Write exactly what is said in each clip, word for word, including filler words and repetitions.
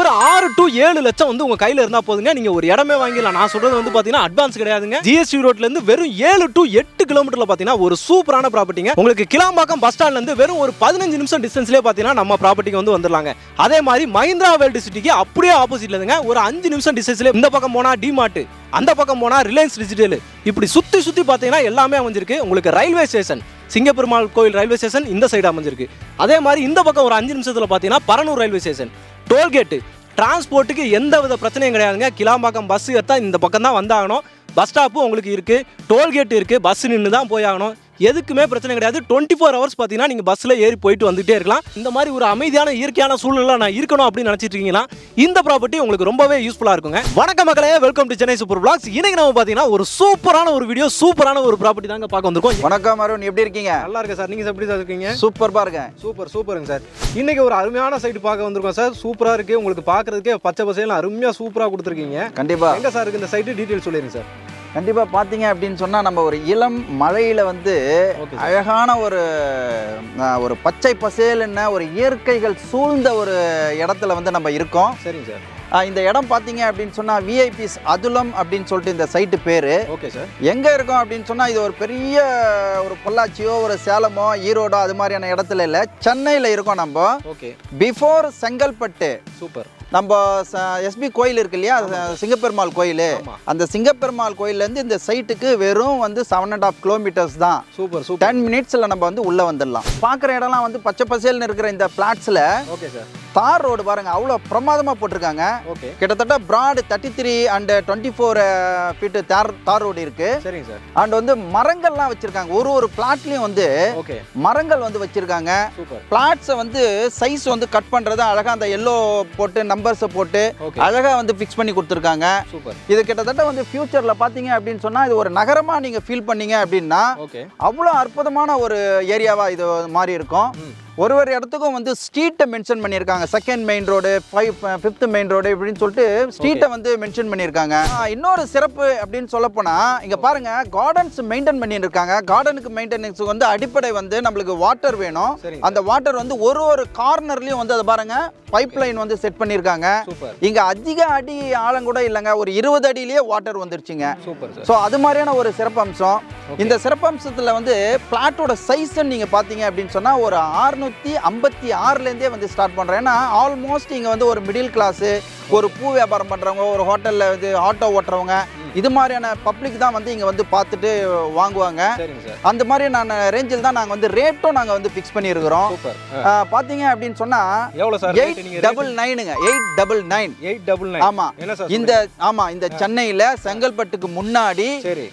ஒரு ஆறு டு ஏழு லட்சம் வந்து உங்க கையில இருந்தா போதுங்க, நீங்க ஒரு இடமே வாங்கிடலாம். நான் சொல்றது வந்து பாத்தீங்கன்னா அட்வான்ஸ் கிடையாதுங்க. ஜிஎஸ்டி ரோட்ல இருந்து வெறும் ஏழு டு எட்டு கிலோமீட்டர்ல பாத்தீங்கன்னா ஒரு சூப்பரான ப்ராப்பர்ட்டிங்க. உங்களுக்கு கிளாம்பாக்கம் பஸ் ஸ்டாண்ட்ல இருந்து வெறும் ஒரு பதினஞ்சு நிமிஷம் டிஸ்டன்ஸ்லயே பாத்தீங்கன்னா நம்ம ப்ராப்பர்ட்டிக்கு வந்து வந்துடலாங்க. அதே மாதிரி மஹிந்திரா வேர்ல்டு சிட்டிக்கு அப்படியே ஆப்போசிட்ல இருந்துங்க ஒரு அஞ்சு நிமிஷம் டிஸ்டன்ஸ்ல இந்த பக்கம் போனா டிமார்ட், அந்த பக்கம் போனா ரிலையன்ஸ் டிஜிட்டல், இப்படி சுத்தி சுத்தி பாத்தீங்கன்னா எல்லாமே அமைஞ்சிருக்கு. உங்களுக்கு ரயில்வே ஸ்டேஷன் சிங்கப்பெருமாள் கோயில் ரயில்வே ஸ்டேஷன் இந்த சைடு அமைஞ்சிருக்கு. அதே மாதிரி இந்த பக்கம் ஒரு அஞ்சு நிமிஷத்துல பாத்தீங்கன்னா பரனூர் ரயில்வே ஸ்டேஷன், டோல்கேட்டு, டிரான்ஸ்போர்ட்டுக்கு எந்த வித பிரச்சனையும் கிடையாதுங்க. கிளாம்பாக்கம் பஸ் எடுத்தால் இந்த பக்கம் தான் வந்தாகணும். பஸ் ஸ்டாப்பும் உங்களுக்கு இருக்குது, டோல்கேட் இருக்குது, பஸ் நின்று தான் போய் ஆகணும். எதுக்குமே பிரச்சனை கிடையாது. டுவெண்ட்டி ஃபோர் ஹவர்ஸ் பார்த்தீங்கன்னா நீங்கள் பஸ்ஸில் ஏறி போயிட்டு வந்துகிட்டே இருக்கலாம். இந்த மாதிரி ஒரு அமைதியான இயற்கையான சூழ்நிலை நான் இருக்கணும் அப்படின்னு நினச்சிட்டு இருக்கீங்கன்னா இந்த ப்ராப்பர்ட்டி உங்களுக்கு ரொம்பவே யூஸ்ஃபுல்லாக இருக்குங்க. வணக்கம் மக்களே, welcome to Chennai super blocks. இன்னைக்கு நம்ம பார்த்தீங்கன்னா ஒரு சூப்பரான ஒரு வீடியோ, சூப்பரான ஒரு ப்ராப்பர்ட்டி தாங்க பார்க்க வந்திருக்கோம். வணக்கம் அருண், எப்படி இருக்கீங்க? நல்லா இருக்கேன் சார், நீங்கள் எப்படி சார் இருக்கீங்க? சூப்பராக இருக்கேன். சூப்பர் சூப்பருங்க சார். இன்றைக்கி ஒரு அருமையான சைட்டு பார்க்க வந்திருக்கோம் சார். சூப்பராக இருக்குது, உங்களுக்கு பார்க்குறதுக்கே பச்சை பசையெல்லாம் அருமையாக சூப்பராக கொடுத்துருக்கீங்க. கண்டிப்பாக எங்கே சார் இருக்குது இந்த சைட்டு டீட்டெயில் சொல்லிடுங்க சார். கண்டிப்பாக பார்த்தீங்க அப்படின்னு சொன்னால் நம்ம ஒரு இளம் மழையில் வந்து அழகான ஒரு ஒரு பச்சை பசேலுன்னு ஒரு இயற்கைகள் சூழ்ந்த ஒரு இடத்துல வந்து நம்ம இருக்கோம். சரிங்க சார். இந்த இடம் பார்த்தீங்க அப்படின்னு சொன்னால் விஐபிஸ் அதுலம் அப்படின்னு சொல்லிட்டு இந்த சைட்டு பேர். Okay sir. எங்கே இருக்கோம் அப்படின்னு சொன்னால் இது ஒரு பெரிய ஒரு பொள்ளாச்சியோ ஒரு சேலமோ ஈரோடோ அது மாதிரியான இடத்துல இல்லை, சென்னையில் இருக்கோம் நம்ம. ஓகே. பிஃபோர் செங்கல்பட்டு. சூப்பர். நம்ம எஸ்பி கோயில் இருக்கு இல்லையா, சிங்கப்பெருமாள் கோயில், அந்த சிங்கப்பெருமாள் கோயிலேருந்து இந்த சைட்டுக்கு வெறும் வந்து செவன் அண்ட் ஆஃப் கிலோமீட்டர்ஸ் தான். Super super. டென் மினிட்ஸில் நம்ம வந்து உள்ளே வந்துடலாம். பார்க்குற இடம்லாம் வந்து பச்சை பசேல்னு இருக்கிற இந்த பிளாட்ஸில் ஓகே சார் தார் ரோடு பாருங்க, அவ்வளோ பிரமாதமாக போட்டிருக்காங்க. ஓகே. கிட்டத்தட்ட broad thirty three and twenty four feet tar tar road இருக்கு. சரிங்க சார். அண்ட் வந்து மரங்கள்லாம் வச்சிருக்காங்க, ஒரு ஒரு பிளாட்லையும் வந்து மரங்கள் வந்து வச்சிருக்காங்க. பிளாட்ஸை வந்து சைஸ் வந்து கட் பண்றது அழகா அந்த எல்லோ போட்டு நம்பர்ஸை போட்டு அழகா வந்து ஃபிக்ஸ் பண்ணி கொடுத்துருக்காங்க. இது கிட்டத்தட்ட வந்து ஃபியூச்சர்ல பாத்தீங்க அப்படின்னு சொன்னா இது ஒரு நகரமா நீங்க ஃபீல் பண்ணீங்க அப்படின்னா அவ்வளோ அற்புதமான ஒரு ஏரியாவா இது மாதிரி இருக்கும். ஒரு ஒரு இடத்துக்கும் வந்து ஸ்ட்ரீட்டை மென்ஷன் பண்ணியிருக்காங்க, second main road, five fifth main road இப்படின்னு சொல்லிட்டு ஸ்ட்ரீட்டை வந்து மென்ஷன் பண்ணியிருக்காங்க. இன்னொரு சிறப்பு அப்படின்னு சொல்லப்போனால் இங்கே பாருங்கள் கார்டன்ஸ் மெயின்டைன் பண்ணியிருக்காங்க. கார்டனுக்கு மெயின்டெனன்ஸுக்கு வந்து அடிப்படை வந்து நம்மளுக்கு வாட்டர் வேணும். அந்த வாட்டர் வந்து ஒரு ஒரு கார்னர்லையும் வந்து அதை பாருங்கள் பைப் லைன் வந்து செட் பண்ணியிருக்காங்க. இங்கே அதிக அடி ஆழம் கூட இல்லைங்க, ஒரு இருபது அடியிலேயே வாட்டர் வந்துருச்சுங்க. ஸோ அது மாதிரியான ஒரு சிறப்பம்சம். இந்த சிறப்பம்சத்தில் வந்து பிளாட்டோட சைஸ்ன்னு நீங்கள் பார்த்தீங்க அப்படின்னு சொன்னால் ஒரு ஆறு நூற்றி ஐம்பத்தி ஆறுலேருந்தே வந்து ஸ்டார்ட் பண்ணுறேன். ஏன்னா ஆல்மோஸ்ட் இங்கே வந்து ஒரு மிடில் கிளாஸு, ஒரு பூ வியாபாரம் பண்ணுறவங்க, ஒரு ஹோட்டலில் வந்து ஆட்டோ ஓட்டுறவங்க, இது மாதிரியான பப்ளிக் தான் வந்து இங்கே வந்து பார்த்துட்டு வாங்குவாங்க. அந்த மாதிரி நான் ரேஞ்சில் தான் நாங்கள் வந்து ரேட்டும் நாங்கள் வந்து ஃபிக்ஸ் பண்ணியிருக்கிறோம். பார்த்தீங்க அப்படின்னு சொன்னால் எயிட் டபுள் நைனுங்க eight double nine eight double nine ஆமாம் இந்த ஆமாம் இந்த சென்னையில் செங்கல்பட்டுக்கு முன்னாடி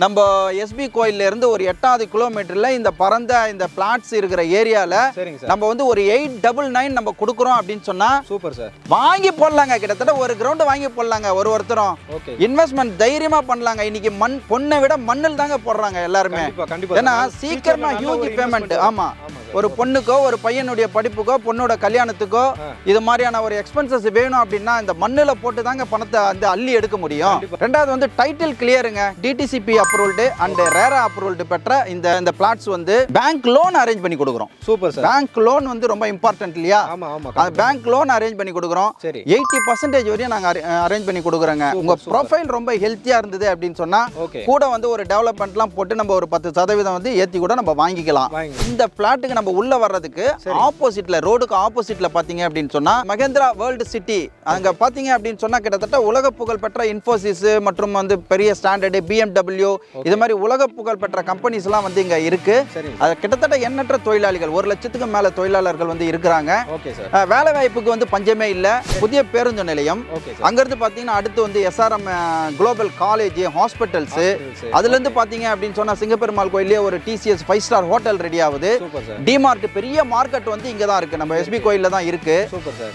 நம்ம எஸ்பி கோயிலேருந்து ஒரு எட்டாவது கிலோமீட்டரில் இந்த பரந்த இந்த பிளாட்ஸ் இருக்கிற ஏரியாவில் நம்ம வந்து ஒரு எயிட் டபுள் நைன் நம்ம கொடுக்குறோம் அப்படின்னு சொன்னால் சூப்பர் சார் வாங்கி போடலாங்க. கிட்டத்தட்ட ஒரு கிரவுண்டு வாங்கி போடலாங்க ஒரு ஒருத்தரும். இன்வெஸ்ட்மெண்ட் தைரியமாக பண்ணலாங்க. இன்னைக்கு மண் பொண்ணை விட மண்ணில் தாங்க போடுறாங்க எல்லாருமே. ஏன்னா சீக்கிரமா ஹியூஜ் பேமெண்ட். ஆமா, ஒரு பொண்ணுக்கோ ஒரு பையனுடைய படிப்புக்கோ பொண்ணோட கல்யாணத்துக்கோ இது மாதிரியான ஒரு எக்ஸ்பென்சஸ் வேணும் அப்படின்னா இந்த மண்ணில் போட்டு தாங்க பணத்தை வந்து அள்ளி எடுக்க முடியும். ரெண்டாவது வந்து டைட்டில் கிளியருங்க, DTCP approved and RERA approved பெற்ற இந்த இந்த பிளாட்ஸ் வந்து பேங்க் லோன் அரேஞ்ச் பண்ணி கொடுக்குறோம். Super sir. பேங்க் லோன் வந்து ரொம்ப இம்பார்ட்டன்ட் இல்லையா? அது பேங்க் லோன் அரேஞ்ச் பண்ணி கொடுக்குறோம். எயிட்டி பர்சன்டேஜ் வரையும் நாங்கள் அரேஞ்ச் பண்ணி கொடுக்குறோங்க. உங்க ப்ரொஃபைல் ரொம்ப ஹெல்த்தியா இருந்தது அப்படின்னு சொன்னா கூட வந்து ஒரு டெவலப்மெண்ட்லாம் போட்டு நம்ம ஒரு பத்து சதவீதம் வந்து ஏத்தி கூட நம்ம வாங்கிக்கலாம். இந்த பிளாட்டுக்கு நம்ம உள்ள வர்றதுக்கு ஆப்போசிட்ல ரோடுக்கு ஆப்போசிட்ல பாத்தீங்க அப்படின்னு சொன்னா மஹிந்திரா வேர்ல்டு சிட்டி. அங்க பாத்தீங்க அப்படின்னு சொன்னா கிட்டத்தட்ட உலக புகழ் பெற்ற இன்ஃபோசிஸ் மற்றும் வந்து பெரிய ஸ்டாண்டர்டு பி எம் டபிள்யூ இது மாதிரி உலக புகழ் பெற்ற கம்பெனிஸ் எல்லாம் வந்து இங்க இருக்கு. அது கிட்டத்தட்ட எண்ணற்ற தொழிலாளிகள், ஒரு லட்சத்துக்கு மேல தொழிலாளர்கள் வந்து இருக்கிறாங்க. வேலை வாய்ப்புக்கு வந்து பஞ்சமே இல்ல. புதிய பேருந்து நிலையம் அங்கிருந்து பாத்தீங்கன்னா அடுத்து வந்து S R M global college hospitals, அதுல இருந்து பாத்தீங்க அப்படின்னு சொன்னா சிங்கப்பெருமாள் கோயிலே ஒரு T C S five star hotel ready ஆகுது. டிமார்ட் பெரிய மார்க்கெட் வந்து இங்க தான் இருக்கு, நம்ம எஸ்பி கோயில்ல தான் இருக்கு.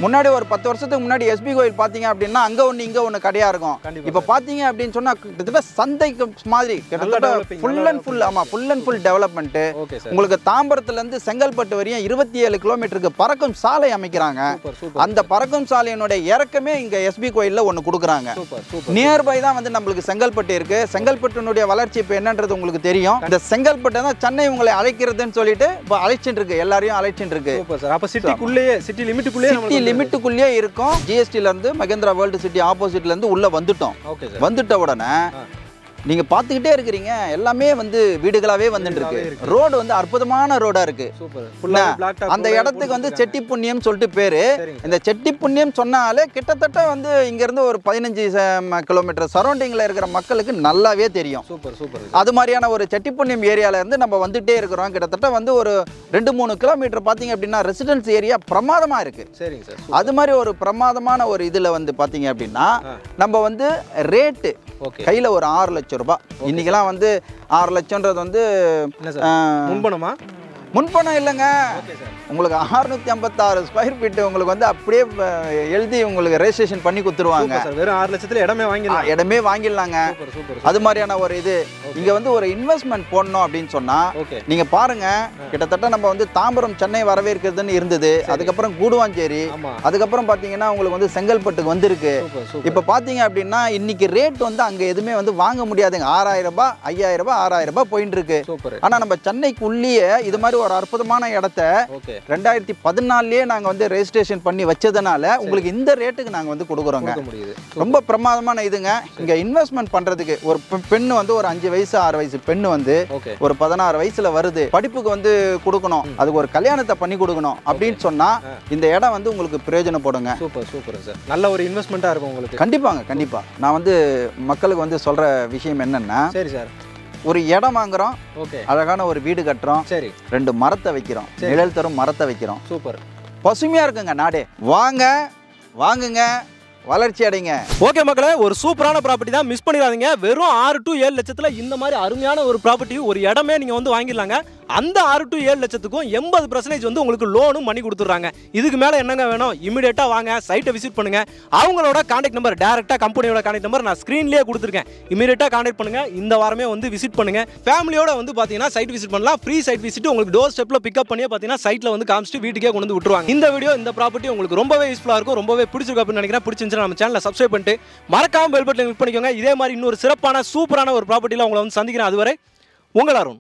முன்னாடி ஒரு பத்து வருஷத்துக்கு முன்னாடி எஸ்பி கோயில் பாத்தீங்க அப்படின்னா அங்க ஒன்னு இங்க ஒன்னு கடையா இருக்கும். இப்ப பாத்தீங்க அப்படின்னு சொன்னா கிட்டத்தட்ட சந்தைக்கு மாதிரி கிட்டத்தட்ட ஃபுல் அண்ட் ஃபுல் ஆமா ஃபுல் அண்ட் ஃபுல் டெவலப்மெண்ட். உங்களுக்கு தாம்பரத்துல இருந்து செங்கல்பட்டு வரையும் இருபத்தி ஏழு கிலோமீட்டருக்கு பறக்கும் சாலை அமைக்கிறாங்க. அந்த பறக்கும் சாலையினுடைய இறக்கமே இங்க எஸ்பி கோயில்ல ஒன்னு கொடுக்குறாங்க. நியர்பை தான் வந்து நம்மளுக்கு செங்கல்பட்டு இருக்கு. செங்கல்பட்டுனுடைய வளர்ச்சி இப்போ என்னன்றது உங்களுக்கு தெரியும். இந்த செங்கல்பட்டு தான் சென்னை உங்களை அழைக்கிறதுன்னு சொல்லிட்டு இப்போ அழைச்சு அழைச்சிட்டு இருக்கு, எல்லாரையும் அழைச்சிட்டு இருக்கு. அப்ப சிட்டிக்குள்ளேயே, சிட்டி லிமிட்டுக்குள்ளே, சிட்டி லிமிட்டுக்குள்ளே இருக்கும். ஜிஎஸ்டில இருந்து மகேந்திரா வேர்ல்டு சிட்டி ஆப்போசிட்ல இருந்து உள்ள வந்துட்டோம். வந்துட்ட உடனே நீங்க பாத்துக்கிட்டே இருக்கிறீங்க, எல்லாமே வந்து வீடுகளாவே வந்துட்டு இருக்கு. ரோடு வந்து அற்புதமான ரோடா இருக்கு. அந்த இடத்துக்கு வந்து செட்டி புண்ணியம் சொல்லிட்டு பேரு. இந்த செட்டி புண்ணியம் சொன்னாலே கிட்டத்தட்ட வந்து இங்க இருந்து ஒரு பதினஞ்சு கிலோமீட்டர் சரௌண்டிங்ல இருக்கிற மக்களுக்கு நல்லாவே தெரியும். அது மாதிரியான ஒரு செட்டி புண்ணியம் ஏரியால இருந்து நம்ம வந்துட்டே இருக்கிறோம். கிட்டத்தட்ட வந்து ஒரு ரெண்டு மூணு கிலோமீட்டர் பாத்தீங்க அப்படின்னா ரெசிடென்ஸ் ஏரியா பிரமாதமா இருக்கு. அது மாதிரி ஒரு பிரமாதமான ஒரு இதுல வந்து பாத்தீங்க அப்படின்னா நம்ம வந்து ரேட்டு கையில ஒரு ஆறு லட்சம் ரூபாய். இன்னைக்கெல்லாம் வந்து ஆறு லட்சம்ன்றது வந்து முன்பணமா? முன்பணம் இல்லைங்க, உங்களுக்கு அறுநூத்தி ஐம்பத்தி ஆறு ஸ்கொயர் ஃபீட் உங்களுக்கு வந்து அப்படியே எழுதி உங்களுக்கு ரெஜிஸ்ட்ரேஷன் பண்ணி கொடுத்துருவாங்க. வெறும் ஆறு லட்சத்துல இடமே வாங்கிடலாம், இடமே வாங்கிடலாங்க. அது மாதிரியான ஒரு இது இங்க வந்து ஒரு இன்வெஸ்ட்மெண்ட் போடணும் அப்படின்னு சொன்னா நீங்க பாருங்க, கிட்டத்தட்ட நம்ம வந்து தாம்பரம் சென்னை வரவேற்கிறதுன்னு இருந்தது, அதுக்கப்புறம் கூடுவாஞ்சேரி, அதுக்கப்புறம் பாத்தீங்கன்னா உங்களுக்கு வந்து செங்கல்பட்டுக்கு வந்திருக்கு. இப்ப பாத்தீங்க அப்படின்னா இன்னைக்கு ரேட் வந்து அங்க எதுவுமே வந்து வாங்க முடியாதுங்க. ஆறாயிரம் ரூபாய், ஐயாயிரம் ரூபாய், ஆறாயிரம் ரூபாய் போயிட்டு இருக்கு. ஆனா நம்ம சென்னைக்கு உள்ளேயே இது மாதிரி ஒரு அற்புதமான இடத்தை ரெண்டாயிரத்தி பதினாலே நாங்க வந்து ரெஜிஸ்ட்ரேஷன் பண்ணி வச்சதுனால உங்களுக்கு இந்த ரேட்டுக்கு நாங்க வந்து கொடுக்குறோங்க. ரொம்ப பிரமாதமான இதுங்க. இங்க இன்வெஸ்ட்மெண்ட் பண்றதுக்கு ஒரு பெண்ணு வந்து ஒரு அஞ்சு வயசு ஆறு வயசு பெண்ணு வந்து ஒரு பதினாறு வயசுல வருது, படிப்புக்கு வந்து கொடுக்கணும், அதுக்கு ஒரு கல்யாணத்தை பண்ணி கொடுக்கணும் அப்படின்னு சொன்னா இந்த இடம் வந்து உங்களுக்கு பிரயோஜனப்படுங்க. சூப்பர் சூப்பர் சார், நல்ல ஒரு இன்வெஸ்ட்மெண்டா இருக்கும் உங்களுக்கு. கண்டிப்பாங்க கண்டிப்பா. நான் வந்து மக்களுக்கு வந்து சொல்ற விஷயம் என்னன்னா, சரி சார், ஒரு இடம் வாங்குறோம், அழகான ஒரு வீடு கட்டுறோம், சரி, ரெண்டு மரத்தை வைக்கிறோம், நிழல் தரும் மரத்தை வைக்கிறோம், சூப்பர், பசுமையா இருக்குங்க நாடே. வாங்க வாங்குங்க, வளர்ச்சி அடைங்க. ஓகே மக்களே, ஒரு சூப்பரான ப்ராப்பர்ட்டி தான், மிஸ் பண்ணிடாதீங்க. வெறும் ஆறு டு ஏழு லட்சத்துல இந்த மாதிரி அருமையான ஒரு ப்ராப்பர்ட்டி, ஒரு இடமே நீங்க வந்து வாங்கிடலாங்க. அந்த ஆறு டு ஏழு லட்சத்துக்கும் எண்பது பர்சன்டேஜ் வந்து உங்களுக்கு லோனும் பண்ணி கொடுத்துட்றாங்க. இதுக்கு மேலே என்னங்க வேணும்? இமீடியட்டாக வாங்க, சைட்டை விசிட் பண்ணுங்க. அவங்களோட கான்டாக்ட் நம்பர் டேரெக்டாக கம்பெனியோட கான்டாக்ட் நம்பர் நான் ஸ்க்ரீன்லேயே கொடுத்துருக்கேன். இமீடியட்டாக கான்டாக்ட் பண்ணுங்க. இந்த வாரமே வந்து விசிட் பண்ணுங்க. ஃபேமிலியோட வந்து பார்த்தீங்கன்னா சைட் விசிட் பண்ணலாம். ஃப்ரீ சைட் விசிட் உங்களுக்கு டோர் ஸ்டெப்பில் பிக்அப் பண்ணியே பார்த்தீங்கன்னா சைட்டில் வந்து காமிச்சிட்டு வீட்டுக்கே கொண்டு வந்து விட்டுருவாங்க. இந்த வீடியோ, இந்த ப்ராப்பர்ட்டி உங்களுக்கு ரொம்பவே யூஸ்ஃபுல்லாக இருக்கும், ரொம்பவே பிடிச்சிருக்கும் அப்படின்னு நினைக்கிறேன். பிடிச்சிருந்துச்சுன்னா நம்ம சேனலை சப்ஸ்கிரைப் பண்ணிட்டு மறக்காம பெல் பட்டனை கிளிக் பண்ணிக்கோங்க. இதே மாதிரி இன்னொரு சிறப்பான சூப்பரான ஒரு ப்ராப்பர்ட்டியில் உங்களை வந்து சந்திக்கிறேன். அதுவரை உங்கள் அருண்.